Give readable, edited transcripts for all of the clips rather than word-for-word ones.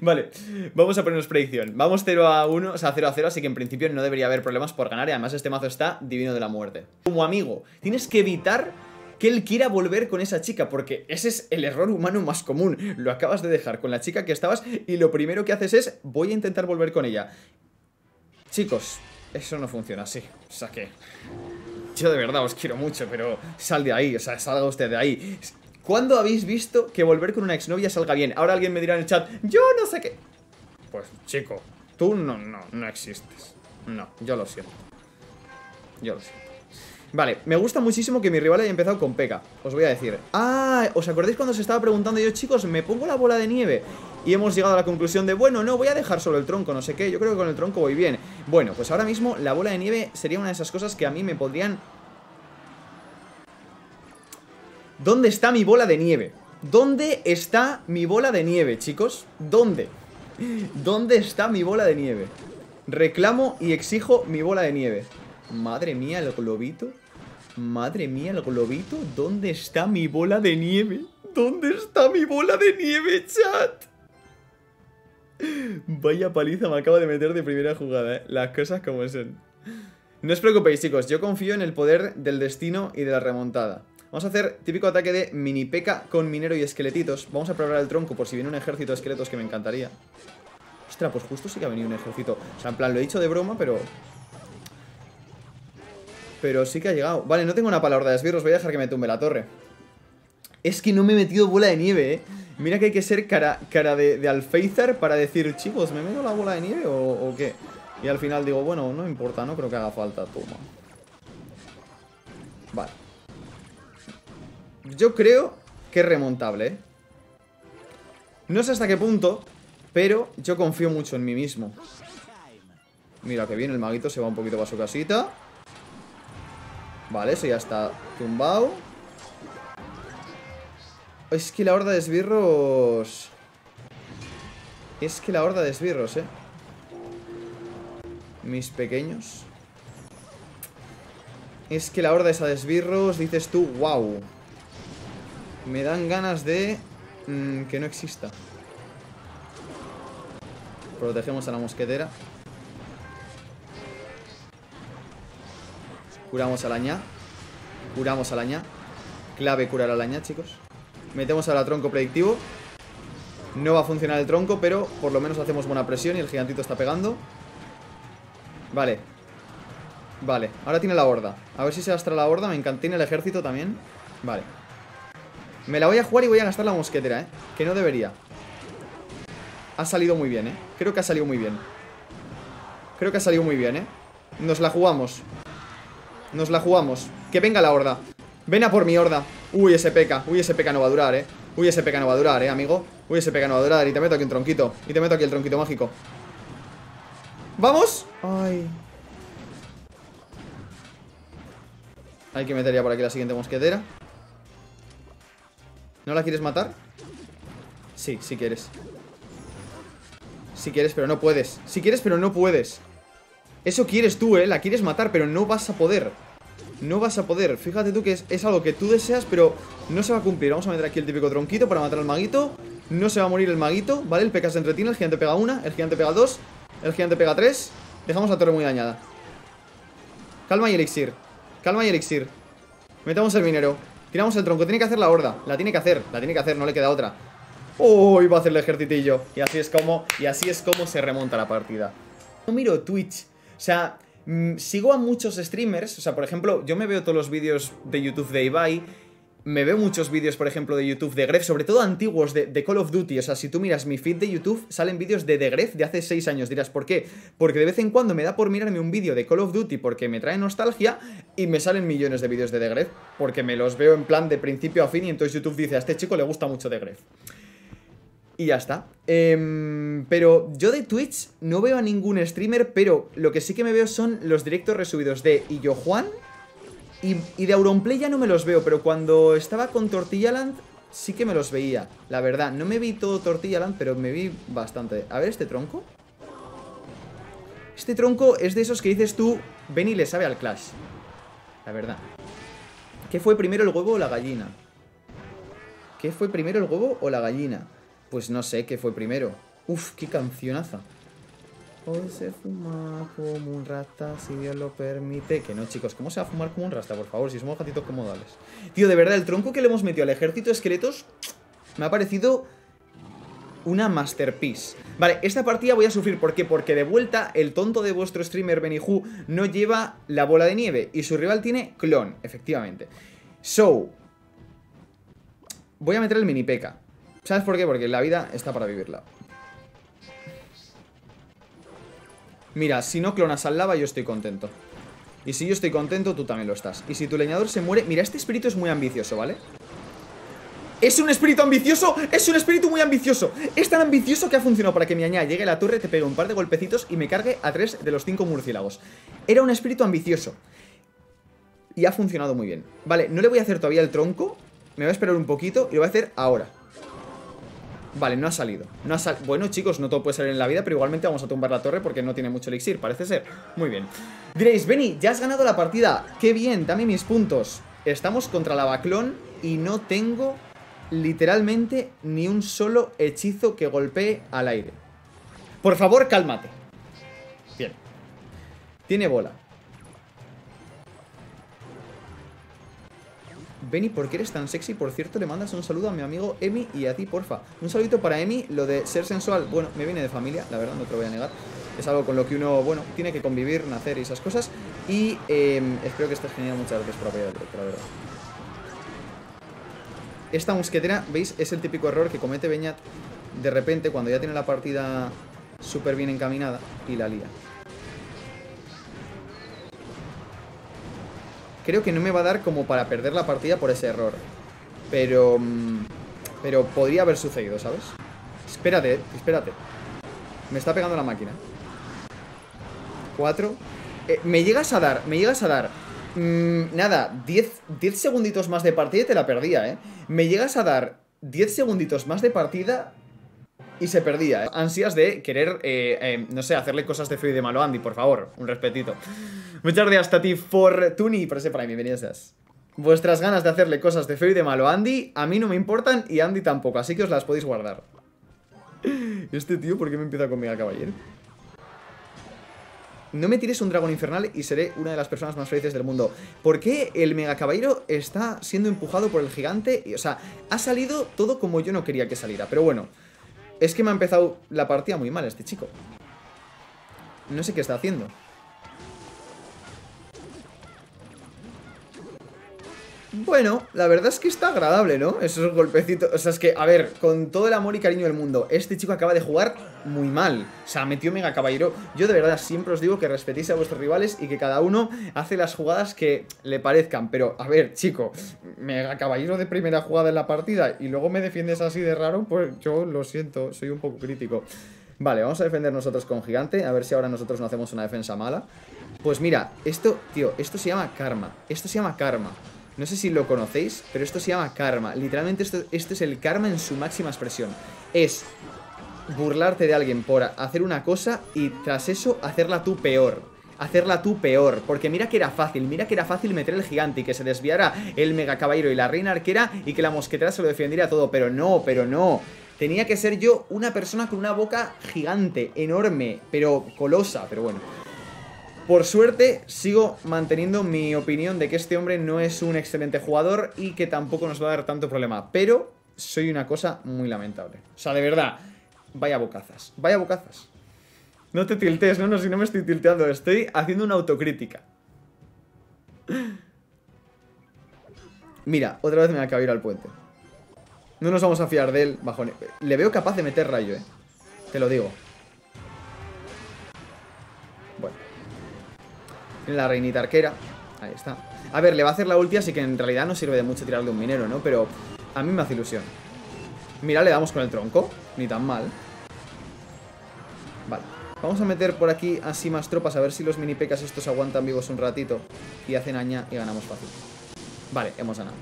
Vale, vamos a ponernos predicción. Vamos 0-1, o sea 0-0, así que en principio no debería haber problemas por ganar. Y además este mazo está divino de la muerte. Como amigo, tienes que evitar que él quiera volver con esa chica, porque ese es el error humano más común. Lo acabas de dejar con la chica que estabas y lo primero que haces es, voy a intentar volver con ella. Chicos, eso no funciona así, o sea que yo de verdad os quiero mucho, pero sal de ahí, o sea, salga usted de ahí. ¿Cuándo habéis visto que volver con una exnovia salga bien? Ahora alguien me dirá en el chat, yo no sé qué. Pues chico, tú no existes. No, yo lo siento. Yo lo siento. Vale, me gusta muchísimo que mi rival haya empezado con P.E.K.K.A. Os voy a decir. Ah, ¿os acordáis cuando se estaba preguntando yo, chicos, me pongo la bola de nieve? Y hemos llegado a la conclusión de, bueno, no, voy a dejar solo el tronco, no sé qué. Yo creo que con el tronco voy bien. Bueno, pues ahora mismo la bola de nieve sería una de esas cosas que a mí me podrían... ¿Dónde está mi bola de nieve? ¿Dónde está mi bola de nieve, chicos? ¿Dónde? ¿Dónde está mi bola de nieve? Reclamo y exijo mi bola de nieve. Madre mía, el globito. Madre mía, el globito. ¿Dónde está mi bola de nieve? ¿Dónde está mi bola de nieve, chat? Vaya paliza me acabo de meter de primera jugada, ¿eh? Las cosas como son. No os preocupéis, chicos. Yo confío en el poder del destino y de la remontada. Vamos a hacer típico ataque de mini P.E.K.K.A. con minero y esqueletitos. Vamos a preparar el tronco por si viene un ejército de esqueletos, que me encantaría. Ostras, pues justo sí que ha venido un ejército. O sea, en plan, lo he dicho de broma, pero... pero sí que ha llegado. Vale, no tengo una palabra de esbirros, voy a dejar que me tumbe la torre. Es que no me he metido bola de nieve, eh. Mira que hay que ser cara de Alféizar para decir, chicos, ¿me meto la bola de nieve o qué? Y al final digo, bueno, no importa, no creo que haga falta. Toma. Vale. Yo creo que es remontable, ¿eh? No sé hasta qué punto, pero yo confío mucho en mí mismo. Mira que bien, el maguito se va un poquito para su casita. Vale, eso ya está tumbado. Es que la horda de esbirros... es que la horda de esbirros, ¿eh? Mis pequeños. Es que la horda esa de esbirros, dices tú, wow. Me dan ganas de... que no exista. Protegemos a la mosquetera. Curamos a la ña. Curamos a la ña. Clave curar a la ña, chicos. Metemos ahora tronco predictivo. No va a funcionar el tronco, pero por lo menos hacemos buena presión y el gigantito está pegando. Vale. Vale, ahora tiene la horda. A ver si se astra la horda, me encanta. Tiene el ejército también. Vale. Me la voy a jugar y voy a gastar la mosquetera, ¿eh? Que no debería. Ha salido muy bien, ¿eh? Creo que ha salido muy bien. Creo que ha salido muy bien, ¿eh? Nos la jugamos. Nos la jugamos. Que venga la horda. Ven a por mi horda. Uy, ese P.E.K.K.A. Uy, ese P.E.K.K.A. no va a durar, ¿eh? Uy, ese P.E.K.K.A. no va a durar, ¿eh, amigo? Uy, ese P.E.K.K.A. no va a durar. Y te meto aquí un tronquito. Y te meto aquí el tronquito mágico. ¡Vamos! ¡Ay! Hay que meter ya por aquí la siguiente mosquetera. ¿No la quieres matar? Sí, sí quieres. Sí quieres, pero no puedes. Sí quieres, pero no puedes. Eso quieres tú, ¿eh? La quieres matar, pero no vas a poder. No vas a poder. Fíjate tú que es algo que tú deseas, pero no se va a cumplir. Vamos a meter aquí el típico tronquito para matar al maguito. No se va a morir el maguito, ¿vale? El P.E.K.K.A. se entretiene, el gigante pega una, el gigante pega dos, el gigante pega tres. Dejamos la torre muy dañada. Calma y elixir. Calma y elixir. Metemos el minero. Tiramos el tronco, tiene que hacer la horda. La tiene que hacer, no le queda otra. Uy, va a hacer el ejercitillo. Y así es como se remonta la partida. No miro Twitch. O sea, sigo a muchos streamers. O sea, por ejemplo, yo me veo todos los vídeos de YouTube de Ibai. Me veo muchos vídeos, por ejemplo, de YouTube de TheGrefg, sobre todo antiguos, de Call of Duty. O sea, si tú miras mi feed de YouTube, salen vídeos de TheGrefg de hace 6 años. Dirás, ¿por qué? Porque de vez en cuando me da por mirarme un vídeo de Call of Duty porque me trae nostalgia y me salen millones de vídeos de TheGrefg porque me los veo en plan de principio a fin y entonces YouTube dice, a este chico le gusta mucho TheGrefg. Y ya está. Pero yo de Twitch no veo a ningún streamer, pero lo que sí que me veo son los directos resubidos de IlloJuan. Y de Auronplay ya no me los veo, pero cuando estaba con Tortilla Land sí que me los veía, la verdad. No me vi todo Tortilla Land, pero me vi bastante. A ver, ¿este tronco? Este tronco es de esos que dices tú, Benny le sabe al Clash. La verdad. ¿Qué fue primero, el huevo o la gallina? ¿Qué fue primero, el huevo o la gallina? Pues no sé, ¿qué fue primero? Uf, qué cancionaza. Hoy se fuma como un rata, si Dios lo permite. Que no, chicos, ¿cómo se va a fumar como un rasta? Por favor, si somos gatitos comodales. Tío, de verdad, el tronco que le hemos metido al ejército de esqueletos me ha parecido una masterpiece. Vale, esta partida voy a sufrir. ¿Por qué? Porque de vuelta el tonto de vuestro streamer BennyHoo no lleva la bola de nieve y su rival tiene clon, efectivamente. So, voy a meter el mini P.E.K.K.A. ¿Sabes por qué? Porque la vida está para vivirla. Mira, si no clonas al lava yo estoy contento. Y si yo estoy contento, tú también lo estás. Y si tu leñador se muere... Mira, este espíritu es muy ambicioso, ¿vale? ¡Es un espíritu ambicioso! ¡Es un espíritu muy ambicioso! Es tan ambicioso que ha funcionado para que mi añá llegue a la torre, te pegue un par de golpecitos y me cargue a 3 de los 5 murciélagos. Era un espíritu ambicioso. Y ha funcionado muy bien. Vale, no le voy a hacer todavía el tronco. Me voy a esperar un poquito y lo voy a hacer ahora. Vale, no ha salido. Bueno, chicos, no todo puede salir en la vida, pero igualmente vamos a tumbar la torre porque no tiene mucho elixir, parece ser. Muy bien. Diréis, Benny, ya has ganado la partida. ¡Qué bien! Dame mis puntos. Estamos contra la Baclón y no tengo literalmente ni un solo hechizo que golpee al aire. Por favor, cálmate. Bien. Tiene bola. Benny, ¿por qué eres tan sexy? Por cierto, le mandas un saludo a mi amigo Emi y a ti, porfa. Un saludito para Emi, lo de ser sensual. Bueno, me viene de familia, la verdad, no te lo voy a negar. Es algo con lo que uno, bueno, tiene que convivir, nacer y esas cosas. Y espero que estés genial, muchas gracias por apoyarlo, la verdad. Esta mosquetera, ¿veis? Es el típico error que comete Beñat de repente cuando ya tiene la partida súper bien encaminada y la lía. Creo que no me va a dar como para perder la partida por ese error. Pero podría haber sucedido, ¿sabes? Espérate, espérate. Me está pegando la máquina. 4. Me llegas a dar, nada, 10 segunditos más de partida y te la perdía, ¿eh? Me llegas a dar 10 segunditos más de partida y se perdía, ¿eh? Ansias de querer, no sé, hacerle cosas de feo y de malo a Andy, por favor. Un respetito. Muchas gracias, Tati Fortuny, por ese Prime. Bienvenidas. Vuestras ganas de hacerle cosas de feo y de malo a Andy, a mí no me importan y a Andy tampoco, así que os las podéis guardar. Este tío, ¿por qué me empieza conmigo al caballero? No me tires un dragón infernal y seré una de las personas más felices del mundo. ¿Por qué el mega caballero está siendo empujado por el gigante? O sea, ha salido todo como yo no quería que saliera, pero bueno. Es que me ha empezado la partida muy mal este chico. No sé qué está haciendo. Bueno, la verdad es que está agradable, ¿no? Esos golpecitos... O sea, es que, a ver, con todo el amor y cariño del mundo, este chico acaba de jugar muy mal. O sea, metió mega caballero. Yo de verdad siempre os digo que respetéis a vuestros rivales y que cada uno hace las jugadas que le parezcan. Pero, a ver, chico, mega caballero de primera jugada en la partida y luego me defiendes así de raro, pues yo lo siento, soy un poco crítico. Vale, vamos a defender nosotros con gigante, a ver si ahora nosotros no hacemos una defensa mala. Pues mira, esto, tío, esto se llama karma. Esto se llama karma. No sé si lo conocéis, pero esto se llama karma. Literalmente esto es el karma en su máxima expresión. Es burlarte de alguien por hacer una cosa y tras eso hacerla tú peor. Hacerla tú peor. Porque mira que era fácil meter el gigante y que se desviara el mega caballero y la reina arquera y que la mosquetera se lo defendiera todo. Pero no, Tenía que ser yo una persona con una boca gigante, enorme, pero colosa, pero bueno. Por suerte, sigo manteniendo mi opinión de que este hombre no es un excelente jugador y que tampoco nos va a dar tanto problema. Pero soy una cosa muy lamentable. O sea, de verdad, vaya bocazas, vaya bocazas. No te tiltes, no, si no me estoy tilteando, estoy haciendo una autocrítica. Mira, otra vez me acabo de ir al puente. No nos vamos a fiar de él, bajón. Le veo capaz de meter rayo, ¿eh? Te lo digo. La reinita arquera, ahí está. A ver, le va a hacer la ulti, así que en realidad no sirve de mucho tirarle un minero, ¿no? Pero a mí me hace ilusión. Mira, le damos con el tronco, ni tan mal. Vale, vamos a meter por aquí así más tropas, a ver si los mini P.E.K.K.A.s estos aguantan vivos un ratito y hacen aña y ganamos fácil. Vale, hemos ganado.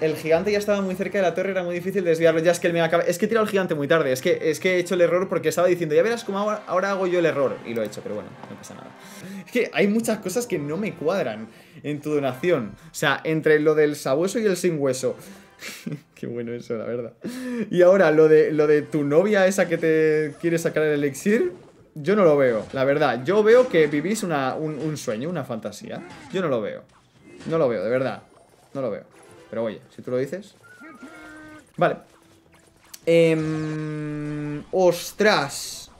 El gigante ya estaba muy cerca de la torre, era muy difícil desviarlo. Ya es que el mega caballero... Es que he tirado al gigante muy tarde. Es que he hecho el error porque estaba diciendo, ya verás cómo ahora hago yo el error. Y lo he hecho, pero bueno, no pasa nada. Es que hay muchas cosas que no me cuadran en tu donación. O sea, entre lo del sabueso y el sin hueso, Qué bueno eso, la verdad. Y ahora, lo de tu novia esa que te quiere sacar el elixir, yo no lo veo, la verdad. Yo veo que vivís un sueño, una fantasía. Yo no lo veo. No lo veo, de verdad. No lo veo. Pero oye, si tú lo dices... Vale. ¡Ostras!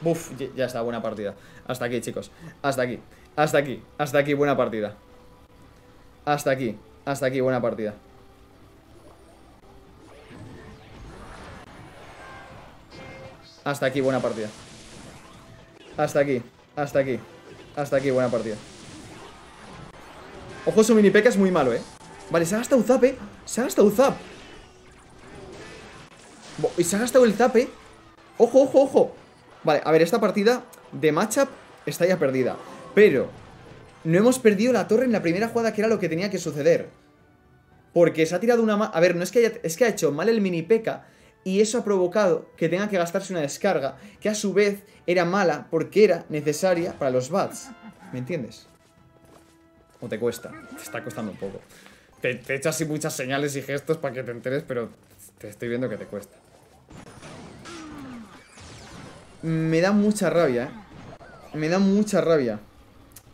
Buf, ya está, buena partida. Hasta aquí, chicos. Hasta aquí. Hasta aquí. Hasta aquí, buena partida. Hasta aquí. Hasta aquí, buena partida. Hasta aquí, buena partida. Hasta aquí, hasta aquí. Hasta aquí, buena partida. Ojo, su mini P.E.K.K.A es muy malo, Vale, se ha gastado un zap, Se ha gastado un zap. Y se ha gastado el zap, Ojo, ojo, ojo. Vale, a ver, esta partida de matchup está ya perdida. Pero no hemos perdido la torre en la primera jugada, que era lo que tenía que suceder. Porque se ha tirado una... A ver, no es que haya... Es que ha hecho mal el mini P.E.K.K.A. Y eso ha provocado que tenga que gastarse una descarga, que a su vez era mala porque era necesaria para los bats. ¿Me entiendes? ¿O te cuesta? Te está costando un poco. Te echo así muchas señales y gestos para que te enteres, pero te estoy viendo que te cuesta. Me da mucha rabia, Me da mucha rabia.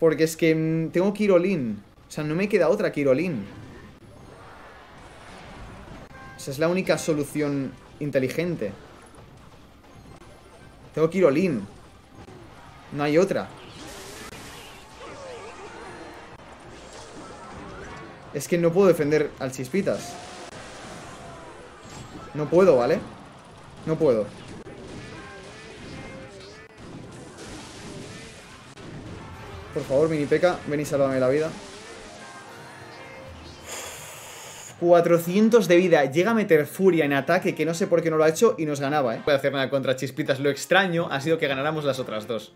Porque es que tengo que ir all-in. O sea, no me queda otra que ir all-in. O sea, es la única solución inteligente. Tengo que ir all-in. No hay otra. Es que no puedo defender al Chispitas. No puedo, ¿vale? No puedo. Por favor, mini P.E.K.K.A, ven y sálvame la vida. 400 de vida, llega a meter furia en ataque, que no sé por qué no lo ha hecho, y nos ganaba, No puede hacer nada contra Chispitas. Lo extraño ha sido que ganáramos las otras dos.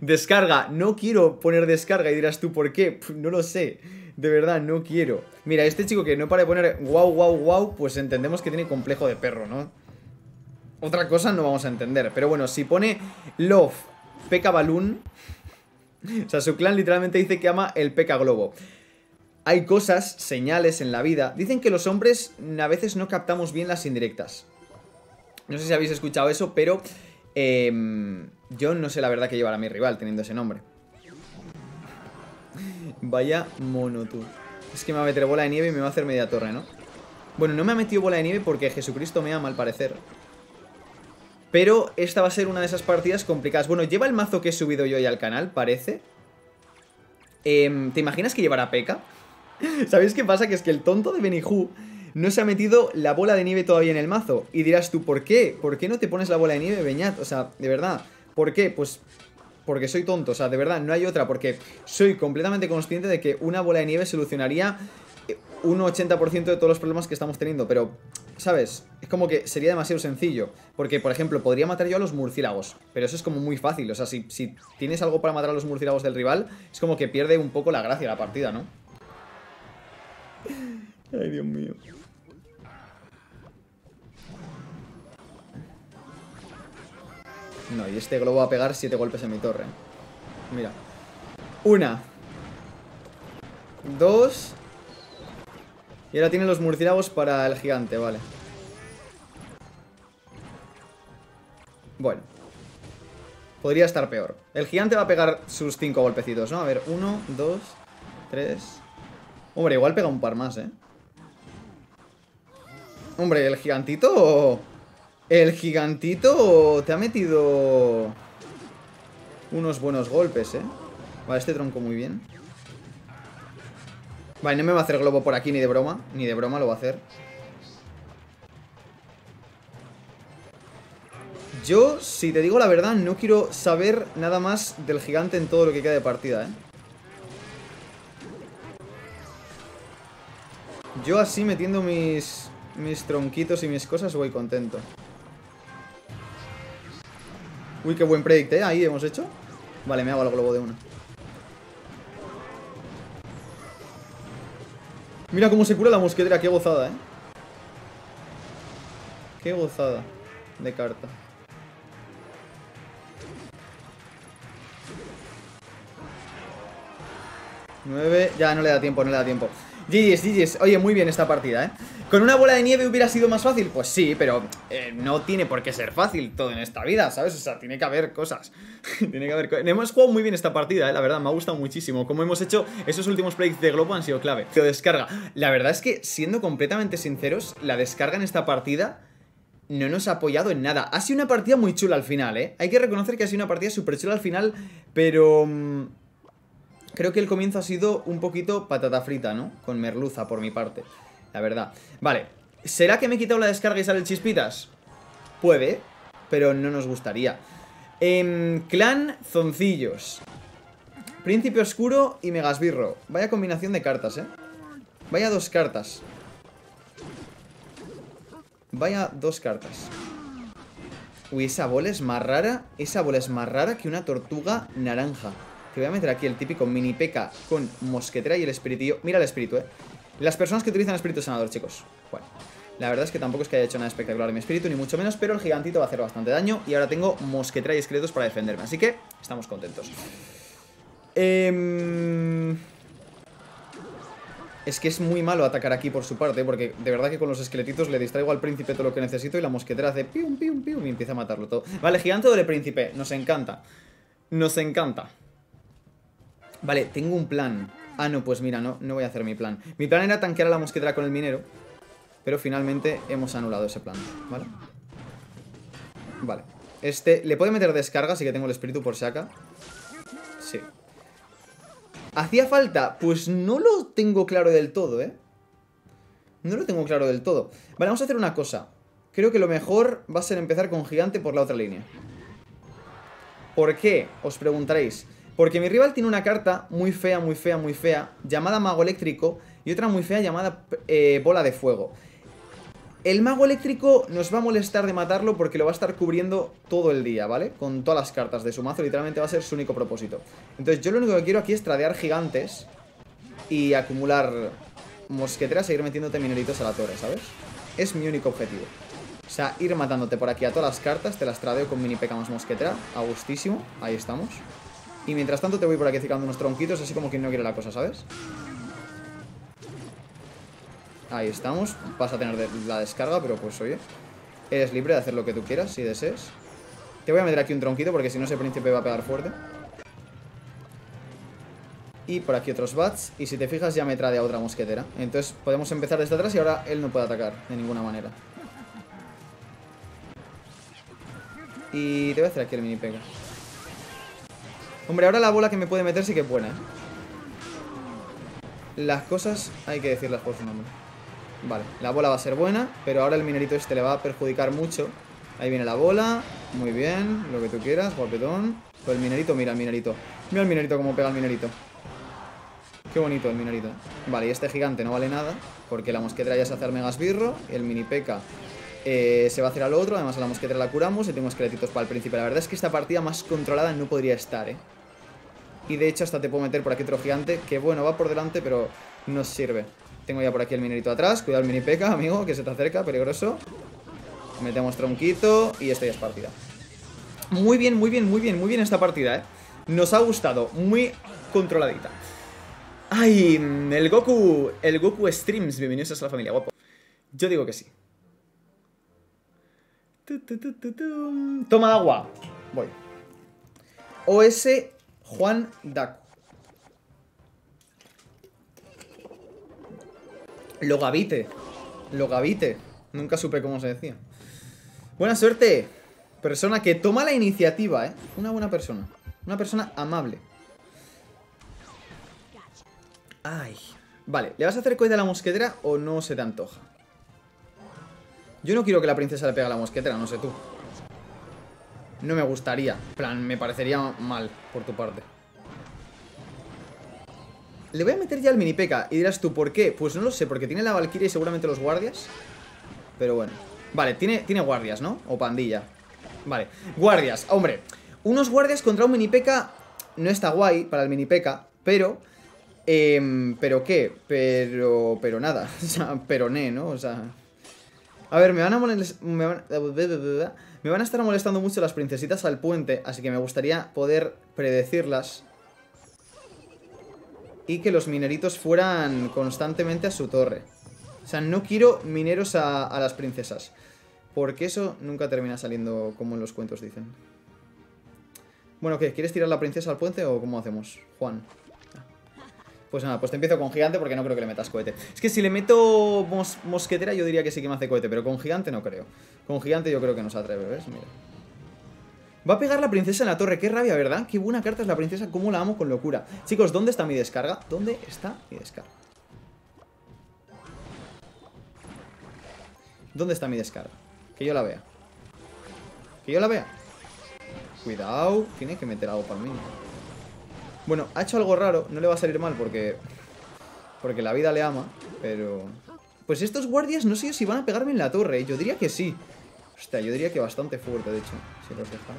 Descarga, no quiero poner descarga. Y dirás tú, ¿por qué? No lo sé. De verdad, no quiero. Mira, este chico que no para de poner wow, wow, wow, pues entendemos que tiene complejo de perro, ¿no? Otra cosa no vamos a entender. Pero bueno, si pone love P.E.K.K.A. Balloon, o sea, su clan literalmente dice que ama el P.E.K.K.A. Globo. Hay cosas, señales en la vida. Dicen que los hombres a veces no captamos bien las indirectas. No sé si habéis escuchado eso, pero yo no sé la verdad que llevará mi rival teniendo ese nombre. Vaya mono, tú. Es que me va a meter bola de nieve y me va a hacer media torre, ¿no? Bueno, no me ha metido bola de nieve porque Jesucristo me ama, al parecer. Pero esta va a ser una de esas partidas complicadas. Bueno, lleva el mazo que he subido yo hoy al canal, parece. ¿Te imaginas que llevará P.E.K.K.A? ¿Sabéis qué pasa? Que es que el tonto de Benihú no se ha metido la bola de nieve todavía en el mazo. Y dirás tú, ¿por qué? ¿Por qué no te pones la bola de nieve, Beñat? O sea, de verdad, ¿por qué? Pues porque soy tonto, o sea, de verdad, no hay otra. Porque soy completamente consciente de que una bola de nieve solucionaría un 80% de todos los problemas que estamos teniendo. Pero, ¿sabes? Es como que sería demasiado sencillo. Porque, por ejemplo, podría matar yo a los murciélagos, pero eso es como muy fácil. O sea, si tienes algo para matar a los murciélagos del rival, es como que pierde un poco la gracia la partida, ¿no? Ay, Dios mío. No, y este globo va a pegar 7 golpes en mi torre. Mira. 1, 2. Y ahora tienen los murciélagos para el gigante, vale. Bueno. Podría estar peor. El gigante va a pegar sus 5 golpecitos, ¿no? A ver, 1, 2, 3. Hombre, igual pega un par más, Hombre, el gigantito... El gigantito te ha metido unos buenos golpes, Vale, este tronco muy bien. Vale, no me va a hacer globo por aquí ni de broma. Ni de broma lo va a hacer. Yo, si te digo la verdad, no quiero saber nada más del gigante en todo lo que queda de partida, Yo así metiendo mis tronquitos y mis cosas voy contento. Uy, qué buen predict, Ahí hemos hecho. Vale, me hago el globo de una. Mira cómo se cura la mosquetera, qué gozada, Qué gozada de carta. 9, ya no le da tiempo, no le da tiempo. GG's, GG's. Oye, muy bien esta partida, ¿eh? ¿Con una bola de nieve hubiera sido más fácil? Pues sí, pero no tiene por qué ser fácil todo en esta vida, ¿sabes? O sea, tiene que haber cosas. Tiene que haber cosas. Hemos jugado muy bien esta partida, ¿eh? La verdad, me ha gustado muchísimo. Como hemos hecho, esos últimos plays de Globo han sido clave. Pero descarga. La verdad es que, siendo completamente sinceros, la descarga en esta partida no nos ha apoyado en nada. Ha sido una partida muy chula al final, ¿eh? Hay que reconocer que ha sido una partida súper chula al final, pero creo que el comienzo ha sido un poquito patata frita, ¿no? Con merluza por mi parte, la verdad. Vale, ¿será que me he quitado la descarga y sale chispitas? Puede, pero no nos gustaría. Clan Zoncillos, Príncipe Oscuro y Megasbirro. Vaya combinación de cartas, ¿eh? Vaya dos cartas. Vaya dos cartas. Uy, esa bola es más rara. Esa bola es más rara que una tortuga naranja. Te voy a meter aquí el típico mini P.E.K.K.A. con mosquetera y el espiritillo. Mira el espíritu, eh. Las personas que utilizan espíritu sanador, chicos. Bueno, la verdad es que tampoco es que haya hecho nada espectacular en mi espíritu, ni mucho menos, pero el gigantito va a hacer bastante daño. Y ahora tengo mosquetera y esqueletos para defenderme, así que estamos contentos. Es que es muy malo atacar aquí por su parte, porque de verdad que con los esqueletitos le distraigo al príncipe todo lo que necesito y la mosquetera hace pium, pium, pium y empieza a matarlo todo. Vale, gigante doble príncipe, nos encanta. Nos encanta. Vale, tengo un plan. Ah, no, pues mira, no voy a hacer mi plan. Mi plan era tanquear a la mosquetera con el minero, pero finalmente hemos anulado ese plan, ¿vale? Vale. Le puede meter descarga, así que tengo el espíritu por si acá. Sí. ¿Hacía falta? Pues no lo tengo claro del todo, ¿eh? No lo tengo claro del todo. Vale, vamos a hacer una cosa. Creo que lo mejor va a ser empezar con gigante por la otra línea. ¿Por qué? Os preguntaréis. Porque mi rival tiene una carta muy fea, muy fea, muy fea, llamada mago eléctrico, y otra muy fea llamada bola de fuego. El mago eléctrico nos va a molestar de matarlo porque lo va a estar cubriendo todo el día, ¿vale? Con todas las cartas de su mazo, literalmente va a ser su único propósito. Entonces yo lo único que quiero aquí es tradear gigantes y acumular mosqueteras e ir metiéndote mineritos a la torre, ¿sabes? Es mi único objetivo. O sea, ir matándote por aquí a todas las cartas, te las tradeo con mini P.E.K.K.A. más mosquetera, a gustísimo, ahí estamos. Y mientras tanto te voy por aquí ciclando unos tronquitos, así como quien no quiere la cosa, ¿sabes? Ahí estamos. Vas a tener la descarga, pero pues oye, eres libre de hacer lo que tú quieras, si desees. Te voy a meter aquí un tronquito, porque si no ese príncipe va a pegar fuerte. Y por aquí otros bats. Y si te fijas ya me trae a otra mosquetera. Entonces podemos empezar desde atrás y ahora él no puede atacar de ninguna manera. Y te voy a hacer aquí el mini pega. Hombre, ahora la bola que me puede meter sí que es buena, ¿eh? Las cosas hay que decirlas por su nombre. Vale, la bola va a ser buena, pero ahora el minerito este le va a perjudicar mucho. Ahí viene la bola, muy bien, lo que tú quieras, guapetón. Pero el minerito, mira el minerito. Mira el minerito cómo pega el minerito. Qué bonito el minerito. Vale, y este gigante no vale nada, porque la mosquetera ya se hace al megasbirro, el mini P.E.K.K.A. Se va a hacer al otro, además a la mosquetera la curamos y tengo esqueletitos para el príncipe. La verdad es que esta partida más controlada no podría estar, ¿eh? Y de hecho hasta te puedo meter por aquí otro gigante, que bueno, va por delante, pero no sirve. Tengo ya por aquí el minerito atrás, cuidado el mini P.E.K.K.A, amigo, que se te acerca, peligroso. Metemos tronquito y esto ya es partida. Muy bien, muy bien, muy bien, muy bien esta partida, ¿eh? Nos ha gustado, muy controladita. ¡Ay! El Goku Streams, bienvenidos a la familia, guapo. Yo digo que sí. Toma agua. Voy. OS Juan Daco. Logavite. Logavite. Nunca supe cómo se decía. Buena suerte. Persona que toma la iniciativa, ¿eh? Una buena persona. Una persona amable. Ay. Vale, ¿le vas a hacer cohete a la mosquetera o no se te antoja? Yo no quiero que la princesa le pegue a la mosquetera, no sé tú. No me gustaría. En plan, me parecería mal por tu parte. Le voy a meter ya el mini P.E.K.K.A. Y dirás tú, ¿por qué? Pues no lo sé, porque tiene la valquiria y seguramente los guardias. Pero bueno. Vale, tiene guardias, ¿no? O pandilla. Vale, guardias. Hombre, unos guardias contra un mini P.E.K.K.A. no está guay para el mini P.E.K.K.A. ¿Pero qué? Pero nada. O sea, ¿no? O sea, a ver, me van a estar molestando mucho las princesitas al puente, así que me gustaría poder predecirlas. y que los mineritos fueran constantemente a su torre. O sea, no quiero mineros a las princesas, porque eso nunca termina saliendo como en los cuentos dicen. Bueno, ¿qué? ¿Quieres tirar la princesa al puente o cómo hacemos, Juan? Pues nada, pues te empiezo con gigante porque no creo que le metas cohete. Es que si le meto mosquetera yo diría que sí que me hace cohete, pero con gigante no creo. Con gigante yo creo que no se atreve, ¿ves? Mira. Va a pegar la princesa en la torre, qué rabia, ¿verdad? Qué buena carta es la princesa, cómo la amo con locura. Chicos, ¿dónde está mi descarga? ¿Dónde está mi descarga? ¿Dónde está mi descarga? Que yo la vea. Que yo la vea. Cuidado, tiene que meter algo para mí. Bueno, ha hecho algo raro, no le va a salir mal porque la vida le ama, pero... Pues estos guardias no sé si van a pegarme en la torre, yo diría que sí. Hostia, yo diría que bastante fuerte, de hecho, si los dejan.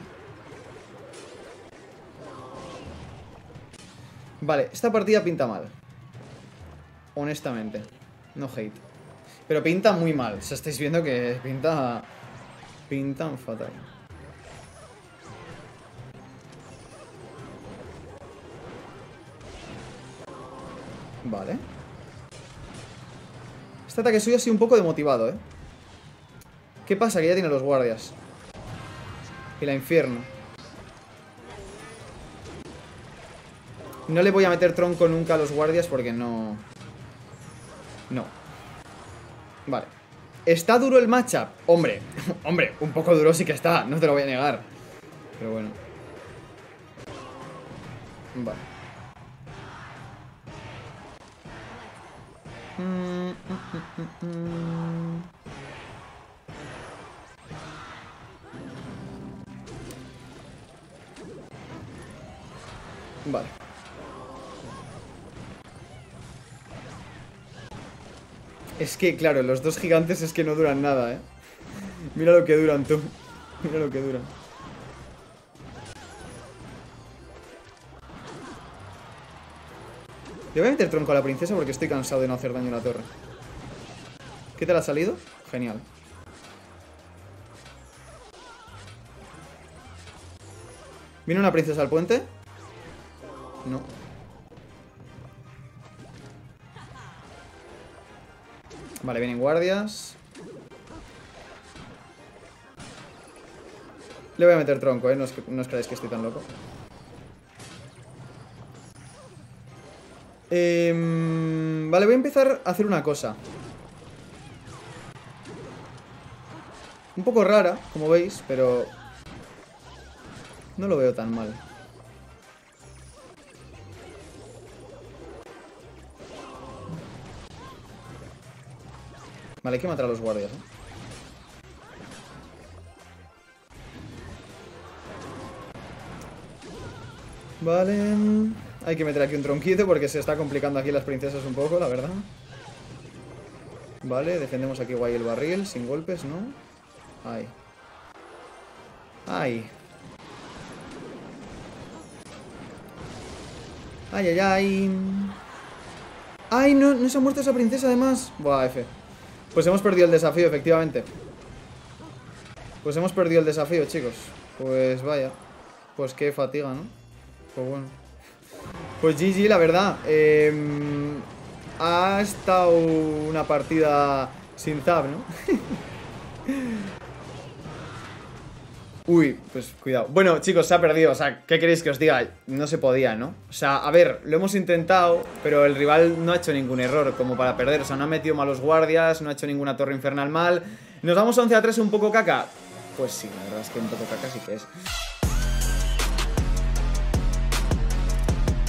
Vale, esta partida pinta mal. Honestamente, no hate. Pero pinta muy mal, o sea, estáis viendo que pinta fatal. Vale. Este ataque suyo ha sido un poco demotivado, ¿eh? ¿Qué pasa? Que ya tiene los guardias. Y la infierno. No le voy a meter tronco nunca a los guardias porque no... No. Vale. ¿Está duro el matchup? Hombre, hombre, un poco duro sí que está, no te lo voy a negar. Pero bueno. Vale. Vale. Es que, claro, los dos gigantes es que no duran nada, ¿eh? Mira lo que duran, tú. Mira lo que duran. Le voy a meter tronco a la princesa porque estoy cansado de no hacer daño a la torre. ¿Qué tal ha salido? Genial. ¿Viene una princesa al puente? No. Vale, vienen guardias. Le voy a meter tronco, ¿eh? No os creáis que estoy tan loco. Vale, voy a empezar a hacer una cosa un poco rara, como veis, pero no lo veo tan mal. Vale, hay que matar a los guardias, ¿eh? Vale... Hay que meter aquí un tronquito porque se está complicando aquí las princesas un poco, la verdad. Vale, defendemos aquí guay el barril, sin golpes, ¿no? Ahí. Ahí. Ay, ay, ay. Ay, no, no se ha muerto esa princesa además. Buah, F. Pues hemos perdido el desafío, efectivamente. Pues hemos perdido el desafío, chicos. Pues vaya. Pues qué fatiga, ¿no? Pues bueno. Pues GG, la verdad, ha estado una partida sin zap, ¿no? Uy, pues cuidado. Bueno, chicos, se ha perdido, o sea, ¿qué queréis que os diga? No se podía, ¿no? O sea, a ver, lo hemos intentado, pero el rival no ha hecho ningún error como para perder. O sea, no ha metido malos guardias, no ha hecho ninguna torre infernal mal. ¿Nos vamos 11-3 un poco caca? Pues sí, la verdad es que un poco caca sí que es.